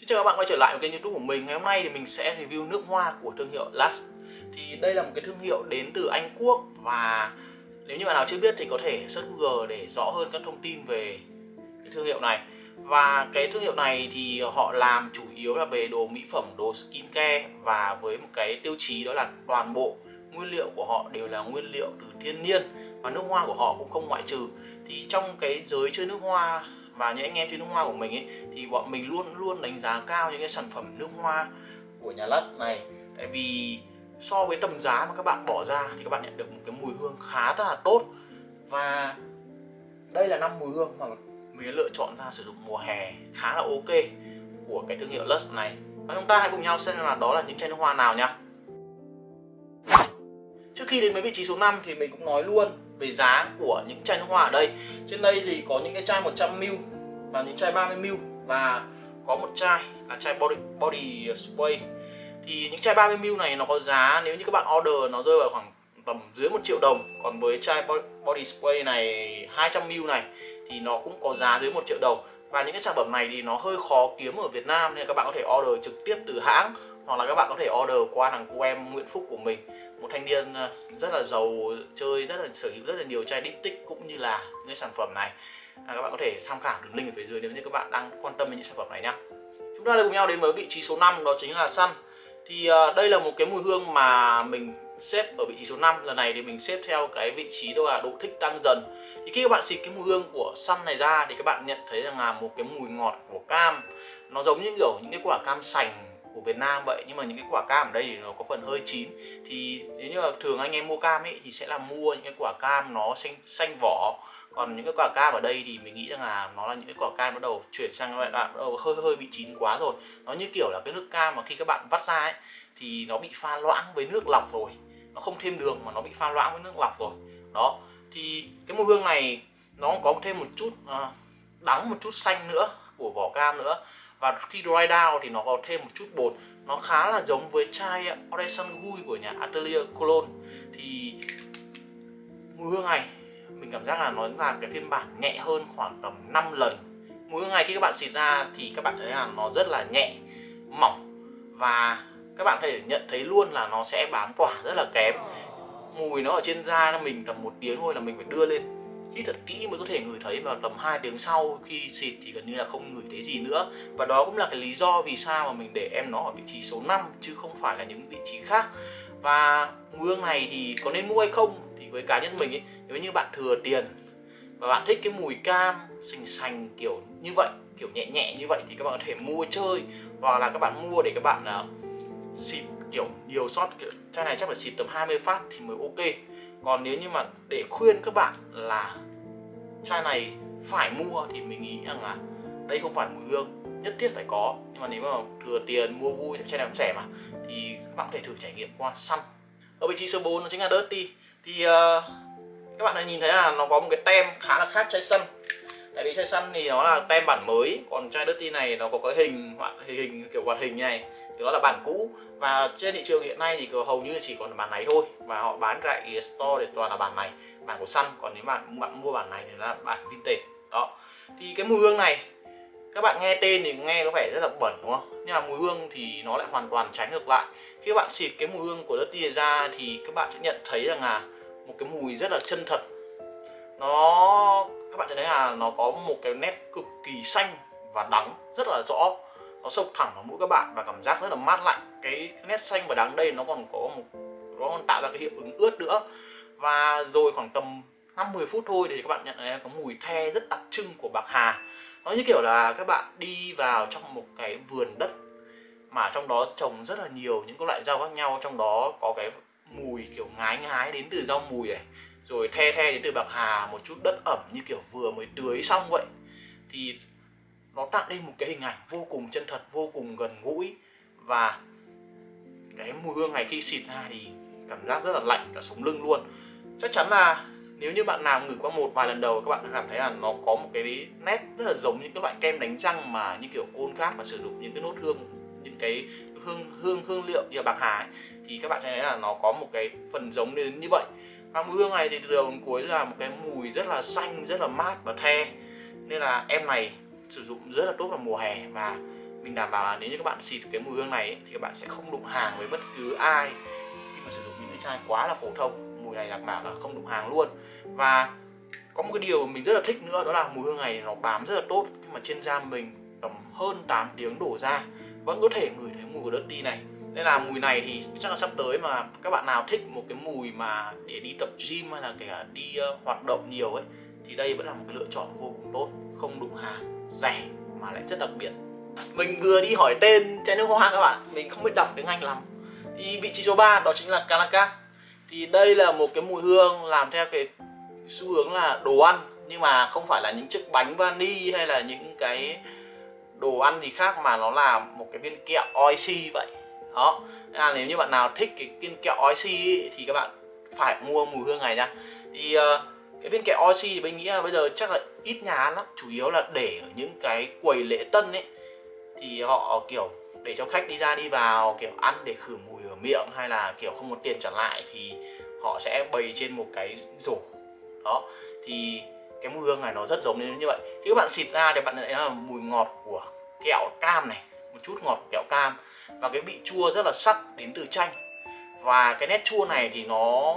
Xin chào các bạn quay trở lại với kênh YouTube của mình. Ngày hôm nay thì mình sẽ review nước hoa của thương hiệu Lush. Thì đây là một cái thương hiệu đến từ Anh Quốc, và nếu như bạn nào chưa biết thì có thể search Google để rõ hơn các thông tin về cái thương hiệu này. Và cái thương hiệu này thì họ làm chủ yếu là về đồ mỹ phẩm, đồ skincare, và với một cái tiêu chí đó là toàn bộ nguyên liệu của họ đều là nguyên liệu từ thiên nhiên, và nước hoa của họ cũng không ngoại trừ. Thì trong cái giới chơi nước hoa và những anh em chơi nước hoa của mình ấy, thì bọn mình luôn luôn đánh giá cao những cái sản phẩm nước hoa của nhà Lush này. Tại vì so với tầm giá mà các bạn bỏ ra thì các bạn nhận được một cái mùi hương khá là tốt. Và đây là 5 mùi hương mà mình lựa chọn ra sử dụng mùa hè khá là ok của cái thương hiệu Lush này. Và chúng ta hãy cùng nhau xem là đó là những chai nước hoa nào nhá. Trước khi đến với vị trí số 5 thì mình cũng nói luôn về giá của những chai nước hoa ở đây. Trên đây thì có những cái chai 100ml và những chai 30ml, và có một chai là chai body spray. Thì những chai 30ml này nó có giá, nếu như các bạn order nó rơi vào khoảng tầm dưới 1 triệu đồng. Còn với chai body spray này, 200ml này thì nó cũng có giá dưới 1 triệu đồng. Và những cái sản phẩm này thì nó hơi khó kiếm ở Việt Nam, nên các bạn có thể order trực tiếp từ hãng, hoặc là các bạn có thể order qua thằng cô em Nguyễn Phúc của mình, một thanh niên rất là giàu chơi, rất là sở hữu rất là nhiều chai diptych cũng như là những cái sản phẩm này. Các bạn có thể tham khảo đường link ở phía dưới nếu như các bạn đang quan tâm đến những sản phẩm này nhá. Chúng ta cùng nhau đến với vị trí số 5, đó chính là Sun. Thì đây là một cái mùi hương mà mình xếp ở vị trí số 5. Lần này thì mình xếp theo cái vị trí đó là độ thích tăng dần. Thì khi các bạn xịt cái mùi hương của Sun này ra thì các bạn nhận thấy rằng là một cái mùi ngọt của cam. Nó giống như kiểu những cái quả cam sành của Việt Nam vậy, nhưng mà những cái quả cam ở đây thì nó có phần hơi chín. Thì nếu như là thường anh em mua cam ấy thì sẽ là mua những cái quả cam nó xanh vỏ, còn những cái quả cam ở đây thì mình nghĩ rằng là nó là những cái quả cam bắt đầu chuyển sang loại đoạn hơi bị chín quá rồi. Nó như kiểu là cái nước cam mà khi các bạn vắt ra ấy thì nó bị pha loãng với nước lọc rồi, nó không thêm đường mà nó bị pha loãng với nước lọc rồi đó. Thì cái mùi hương này nó có thêm một chút đắng, một chút xanh nữa của vỏ cam nữa. Và khi dry down thì nó có thêm một chút bột. Nó khá là giống với chai Oresan Guy của nhà Atelier Cologne. Thì mùi hương này mình cảm giác là nó là cái phiên bản nhẹ hơn khoảng tầm 5 lần. Mùi hương này khi các bạn xịt ra thì các bạn thấy là nó rất là nhẹ, mỏng, và các bạn có thể nhận thấy luôn là nó sẽ bám tỏa rất là kém. Mùi nó ở trên da mình tầm 1 tiếng thôi là mình phải đưa lên hít thật kỹ mới có thể ngửi thấy, và tầm 2 tiếng sau khi xịt thì gần như là không ngửi thấy gì nữa. Và đó cũng là cái lý do vì sao mà mình để em nó ở vị trí số 5 chứ không phải là những vị trí khác. Và mùi hương này thì có nên mua hay không? Thì với cá nhân mình ấy, nếu như bạn thừa tiền và bạn thích cái mùi cam sành sành kiểu như vậy, kiểu nhẹ nhẹ như vậy thì các bạn có thể mua chơi, hoặc là các bạn mua để các bạn xịt kiểu nhiều shot. Chai này chắc phải xịt tầm 20 phát thì mới ok. Còn nếu như mà để khuyên các bạn là chai này phải mua thì mình nghĩ rằng là đây không phải mùi hương nhất thiết phải có. Nhưng mà nếu mà thừa tiền mua vui, chai này cũng rẻ mà, thì các bạn có thể thử trải nghiệm qua Sun. Ở vị trí số 4 nó chính là Dirty. Thì các bạn đã nhìn thấy là nó có một cái tem khá là khác chai Sun. Tại vì chai Sun thì nó là tem bản mới, còn chai Dirty này nó có cái hình kiểu hoạt hình như này, thì đó là bản cũ. Và trên thị trường hiện nay thì hầu như chỉ còn bản này thôi, và họ bán tại store thì toàn là bản này, bản của Sun. Còn nếu bạn mua bản này thì là bản vintage đó. Thì cái mùi hương này các bạn nghe tên thì nghe có vẻ rất là bẩn đúng không, nhưng mà mùi hương thì nó lại hoàn toàn trái ngược lại. Khi các bạn xịt cái mùi hương của Dirty ra thì các bạn sẽ nhận thấy rằng là một cái mùi rất là chân thật. Các bạn thấy là nó có một cái nét cực kỳ xanh và đắng rất là rõ, nó sộc thẳng vào mũi các bạn và cảm giác rất là mát lạnh. Cái nét xanh và đắng đây nó còn có nó còn tạo ra cái hiệu ứng ướt nữa. Và rồi khoảng tầm 5-10 phút thôi thì các bạn nhận thấy có mùi the rất đặc trưng của bạc hà. Nó như kiểu là các bạn đi vào trong một cái vườn đất mà trong đó trồng rất là nhiều những loại rau khác nhau, trong đó có cái mùi kiểu ngái ngái đến từ rau mùi này, rồi the đến từ bạc hà, một chút đất ẩm như kiểu vừa mới tưới xong vậy. Thì nó tạo nên một cái hình ảnh vô cùng chân thật, vô cùng gần gũi. Và cái mùi hương này khi xịt ra thì cảm giác rất là lạnh cả sống lưng luôn. Chắc chắn là nếu như bạn nào ngửi qua một vài lần đầu, các bạn cảm thấy là nó có một cái nét rất là giống những cái loại kem đánh răng mà như kiểu Colgate, và sử dụng những cái nốt hương, những cái hương liệu như là bạc hà ấy, thì các bạn thấy là nó có một cái phần giống đến như vậy. Và mùi hương này thì từ đầu đến cuối là một cái mùi rất là xanh, rất là mát và the. Nên là em này sử dụng rất là tốt vào mùa hè, và Mình đảm bảo là nếu như các bạn xịt cái mùi hương này ấy, thì các bạn sẽ không đụng hàng với bất cứ ai khi mà sử dụng những cái chai quá là phổ thông. Mùi này đảm bảo là không đụng hàng luôn. Và có một cái điều mình rất là thích nữa, đó là mùi hương này nó bám rất là tốt khi mà trên da mình tầm hơn 8 tiếng đổ ra vẫn có thể ngửi thấy mùi của Dirty này. Nên là mùi này thì chắc là sắp tới mà các bạn nào thích một cái mùi mà để đi tập gym hay là kể cả đi hoạt động nhiều ấy, thì đây vẫn là một cái lựa chọn vô cùng tốt, không đụng hàng, rẻ mà lại rất đặc biệt. Mình vừa đi hỏi tên chai nước hoa các bạn, mình không biết đọc tiếng Anh lắm. Thì vị trí số 3 đó chính là Calacas. Thì đây là một cái mùi hương làm theo cái xu hướng là đồ ăn, nhưng mà không phải là những chiếc bánh vani hay là những cái đồ ăn gì khác, mà nó là một cái viên kẹo oishi vậy. Đó, là nếu như bạn nào thích cái viên kẹo oishi thì các bạn phải mua mùi hương này nha. Thì cái viên kẹo oishi thì mình nghĩ là bây giờ chắc là ít nhà ăn lắm, chủ yếu là để ở những cái quầy lễ tân ấy, thì họ kiểu để cho khách đi ra đi vào kiểu ăn để khử mùi ở miệng, hay là kiểu không có tiền trả lại thì họ sẽ bày trên một cái rổ. Đó, thì cái mùi hương này nó rất giống như vậy. Thì các bạn xịt ra thì bạn thấy là mùi ngọt của kẹo cam này, một chút ngọt kẹo cam, và cái vị chua rất là sắc đến từ chanh. Và cái nét chua này thì nó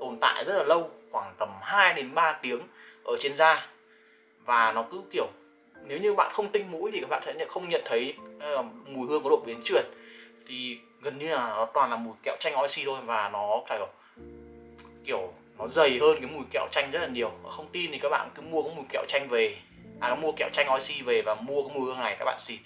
tồn tại rất là lâu, khoảng tầm 2 đến 3 tiếng ở trên da. Và nó cứ kiểu nếu như bạn không tinh mũi thì các bạn sẽ không nhận thấy mùi hương có độ biến chuyển. Thì gần như là nó toàn là mùi kẹo chanh oishi thôi, và nó kiểu nó dày hơn cái mùi kẹo chanh rất là nhiều. Không tin thì các bạn cứ mua cái mùi kẹo chanh về, mua kẹo chanh oishi về và mua cái mùi hương này các bạn xịt,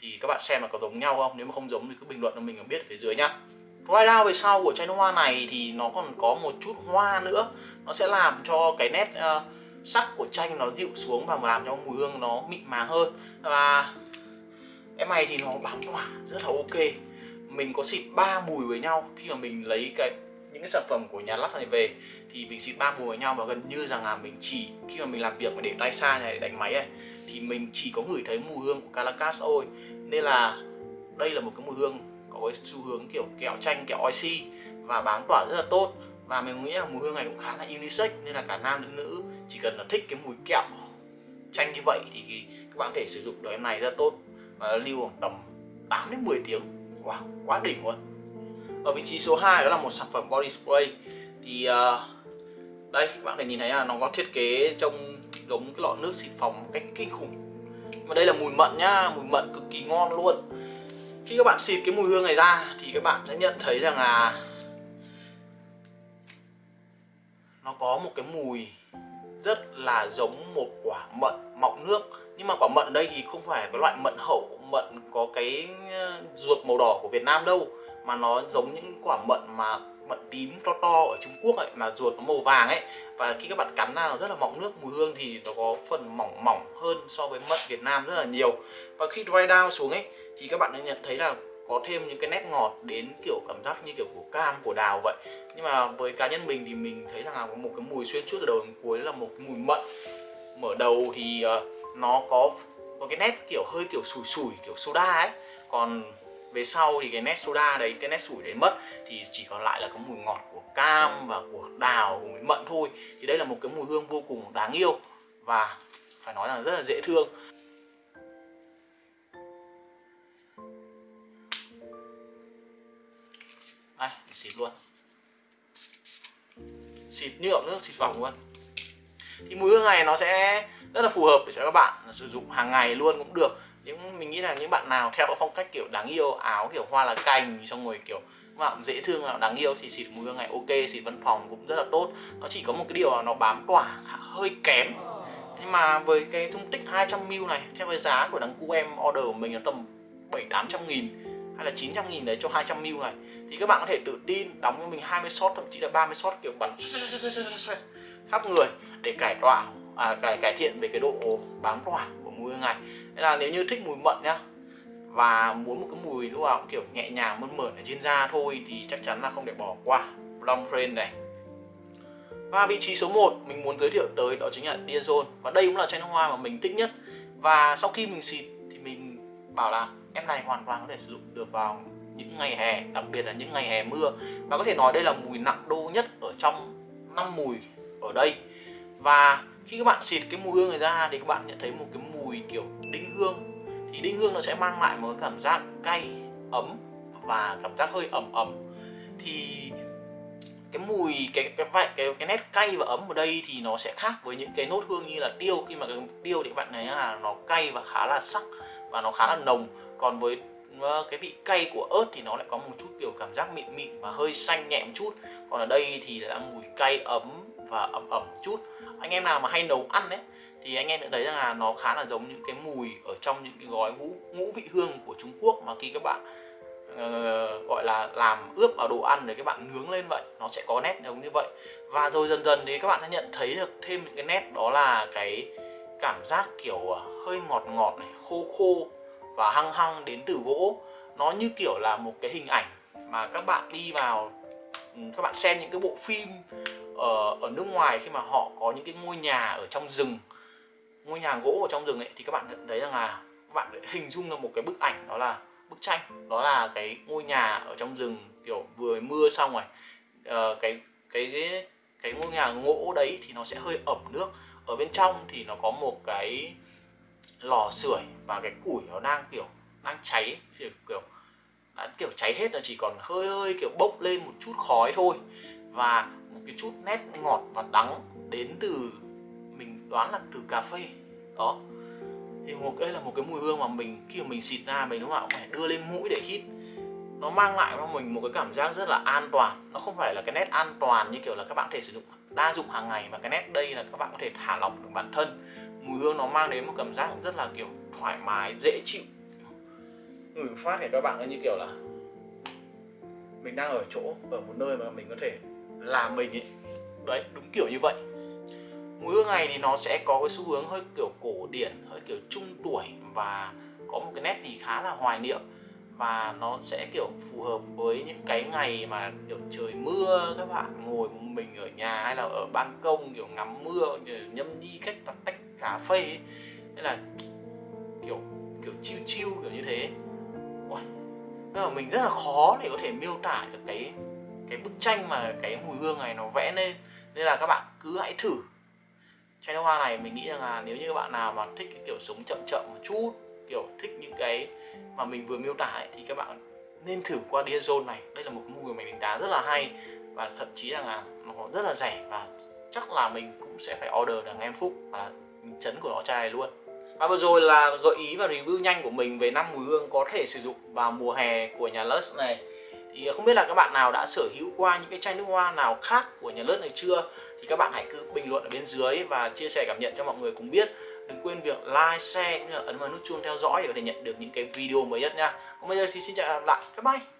thì các bạn xem là có giống nhau không. Nếu mà không giống thì cứ bình luận cho mình biết ở phía dưới nhá. Right now về sau của chai nước hoa này thì nó còn có một chút hoa nữa, nó sẽ làm cho cái nét sắc của chanh nó dịu xuống và làm cho mùi hương nó mịn màng hơn. Và em này thì nó bám tỏa rất là ok. Mình có xịt 3 mùi với nhau khi mà mình lấy những cái sản phẩm của nhà Lush này về, thì mình xịt 3 mùi với nhau, và gần như rằng là mình chỉ khi mà mình làm việc mà để tay xa này để đánh máy này thì mình chỉ có ngửi thấy mùi hương của Calacas thôi. Nên là đây là một cái mùi hương có cái xu hướng kiểu kẹo chanh, kẹo oishi và bám tỏa rất là tốt. Và mình nghĩ là mùi hương này cũng khá là unisex, nên là cả nam lẫn nữ chỉ cần là thích cái mùi kẹo chanh như vậy thì các bạn có thể sử dụng đồ em này rất tốt, và lưu khoảng tầm 8 đến 10 tiếng. Wow, quá đỉnh luôn. Ở vị trí số 2 đó là một sản phẩm body spray. Thì đây các bạn có thể nhìn thấy là nó có thiết kế trông giống cái lọ nước xịt phòng một cách kinh khủng. Mà đây là mùi mận nhá, mùi mận cực kỳ ngon luôn. Khi các bạn xịt cái mùi hương này ra thì các bạn sẽ nhận thấy rằng là nó có một cái mùi rất là giống một quả mận mọng nước. Nhưng mà quả mận ở đây thì không phải cái loại mận hậu, mận có cái ruột màu đỏ của Việt Nam đâu, mà nó giống những quả mận mà mận tím to ở Trung Quốc ấy, mà ruột nó màu vàng ấy. Và khi các bạn cắn ra nó rất là mọng nước, mùi hương thì nó có phần mỏng hơn so với mận Việt Nam rất là nhiều. Và khi dry down xuống ấy thì các bạn nhận thấy là có thêm những cái nét ngọt đến kiểu cảm giác như kiểu của cam, của đào vậy. Nhưng mà với cá nhân mình thì mình thấy rằng là có một cái mùi xuyên suốt từ đầu đến cuối là một cái mùi mận. Mở đầu thì nó có cái nét kiểu hơi kiểu sủi kiểu soda ấy, còn về sau thì cái nét soda đấy, cái nét sủi đấy mất, thì chỉ còn lại là cái mùi ngọt của cam và của đào, của mận thôi. Thì đây là một cái mùi hương vô cùng đáng yêu và phải nói là rất là dễ thương. Đây, xịt luôn, xịt như ẩm nước xịt phòng luôn. Thì mùi hương này nó sẽ rất là phù hợp để cho các bạn sử dụng hàng ngày luôn cũng được. Những mình nghĩ là những bạn nào theo phong cách kiểu đáng yêu, áo kiểu hoa lá cành, xong rồi kiểu mà dễ thương nào đáng yêu thì xịt mùi hương này ok. Xịt văn phòng cũng rất là tốt. Nó chỉ có một cái điều là nó bám tỏa hơi kém, nhưng mà với cái dung tích 200ml này, theo cái giá của đằng cu em order của mình là tầm 700-800 nghìn hay là 900 nghìn đấy cho 200ml này, thì các bạn có thể tự tin đóng cho mình 20 shot, thậm chí là 30 shot kiểu bắn khắp người để cải thiện về cái độ bám tỏa của mùi hương này. Nên là nếu như thích mùi mận nhá, và muốn một cái mùi lúc nào kiểu nhẹ nhàng mơn mởn ở trên da thôi, thì chắc chắn là không để bỏ qua Long Friend này. Và vị trí số 1 mình muốn giới thiệu tới đó chính là Dior Zone. Và đây cũng là chai nước hoa mà mình thích nhất. Và sau khi mình xịt thì mình bảo là em này hoàn toàn có thể sử dụng được vào những ngày hè, đặc biệt là những ngày hè mưa. Và có thể nói đây là mùi nặng đô nhất ở trong 5 mùi ở đây. Và khi các bạn xịt cái mùi hương này ra thì các bạn nhận thấy một cái mùi kiểu đinh hương thì đinh hương nó sẽ mang lại một cảm giác cay, ấm và cảm giác hơi ẩm ẩm. Thì cái mùi, cái nét cay và ấm ở đây thì nó sẽ khác với những cái nốt hương như là điêu. Khi mà cái điêu thì bạn này là nó cay và khá là sắc và nó khá là nồng. Còn với cái vị cay của ớt thì nó lại có một chút kiểu cảm giác mịn mịn và hơi xanh nhẹ một chút. Còn ở đây thì là mùi cay ấm và ẩm ẩm chút. Anh em nào mà hay nấu ăn ấy thì anh em sẽ thấy rằng là nó khá là giống những cái mùi ở trong những cái gói ngũ vị hương của Trung Quốc mà khi các bạn gọi là làm ướp vào đồ ăn để các bạn nướng lên vậy, nó sẽ có nét giống như vậy. Và rồi dần dần thì các bạn đã nhận thấy được thêm những cái nét, đó là cái cảm giác kiểu hơi ngọt ngọt này, khô khô và hăng hăng đến từ gỗ. Nó như kiểu là một cái hình ảnh mà các bạn đi vào, các bạn xem những cái bộ phim ở nước ngoài khi mà họ có những cái ngôi nhà ở trong rừng, ngôi nhà gỗ ở trong rừng ấy, thì các bạn thấy rằng là các bạn hình dung là một cái bức ảnh, đó là bức tranh, đó là cái ngôi nhà ở trong rừng kiểu vừa mưa xong rồi. Cái ngôi nhà gỗ đấy thì nó sẽ hơi ẩm nước, ở bên trong thì nó có một cái lò sưởi và cái củi nó đang cháy, kiểu cháy hết, là chỉ còn hơi hơi kiểu bốc lên một chút khói thôi. Và một cái chút nét ngọt và đắng đến từ, mình đoán là từ cà phê đó. Thì đây là một cái mùi hương mà mình khi mà mình xịt ra, mình lúc nào cũng phải đưa lên mũi để hít. Nó mang lại cho mình một cái cảm giác rất là an toàn. Nó không phải là cái nét an toàn như kiểu là các bạn có thể sử dụng đa dụng hàng ngày, mà cái nét đây là các bạn có thể thả lỏng được bản thân. Mùi hương nó mang đến một cảm giác rất là kiểu thoải mái, dễ chịu. Ngửi phát thì các bạn như kiểu là mình đang ở một nơi mà mình có thể là mình ấy. Đấy, đúng kiểu như vậy. Mùi hương này thì nó sẽ có cái xu hướng hơi kiểu cổ điển, hơi kiểu trung tuổi và có một cái nét gì khá là hoài niệm. Và nó sẽ kiểu phù hợp với những cái ngày mà kiểu trời mưa, các bạn ngồi một mình ở nhà hay là ở ban công kiểu ngắm mưa, nhâm nhi cách tách cà phê ấy. Nên là kiểu chill chill kiểu như thế. Nên là mình rất là khó để có thể miêu tả được cái bức tranh mà cái mùi hương này nó vẽ lên. Nên là các bạn cứ hãy thử. Chai hoa này mình nghĩ rằng là nếu như các bạn nào mà thích cái kiểu sống chậm chậm một chút, kiểu thích những cái mà mình vừa miêu tả ấy, thì các bạn nên thử qua Dior Zone này. Đây là một mùi mình đánh giá rất là hay và thậm chí rằng là nó rất là rẻ, và chắc là mình cũng sẽ phải order được em Phúc và chấn của nó chai này luôn. Và vừa rồi là gợi ý và review nhanh của mình về 5 mùi hương có thể sử dụng vào mùa hè của nhà Lush này. Thì không biết là các bạn nào đã sở hữu qua những cái chai nước hoa nào khác của nhà Lush này chưa? Thì các bạn hãy cứ bình luận ở bên dưới và chia sẻ cảm nhận cho mọi người cùng biết. Đừng quên việc like, share cũng như là ấn vào nút chuông theo dõi để có thể nhận được những cái video mới nhất nha. Còn bây giờ thì xin chào và hẹn gặp lại. Bye bye!